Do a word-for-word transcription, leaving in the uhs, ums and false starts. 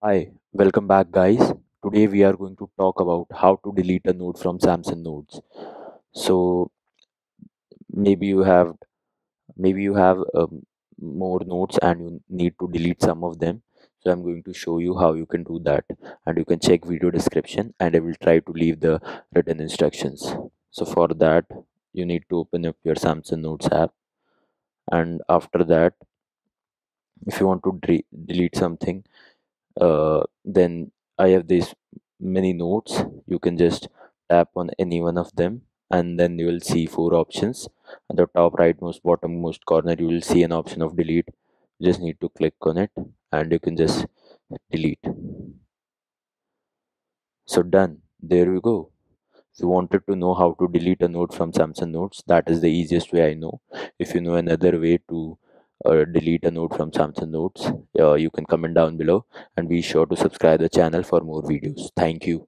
Hi, welcome back guys. Today we are going to talk about how to delete a node from Samsung nodes. So maybe you have maybe you have um, more nodes and you need to delete some of them. So I'm going to show you how you can do that, and you can check video description and I will try to leave the written instructions. So for that you need to open up your Samsung Notes app, and after that if you want to delete something, Uh, then I have these many nodes. You can just tap on any one of them, and then you will see four options. At the top rightmost bottommost corner you will see an option of delete. You just need to click on it and you can just delete. So done, there we go. If you wanted to know how to delete a node from Samsung Notes, that is the easiest way I know. If you know another way to or delete a node from Samsung Notes, uh, you can comment down below, and be sure to subscribe the channel for more videos. Thank you.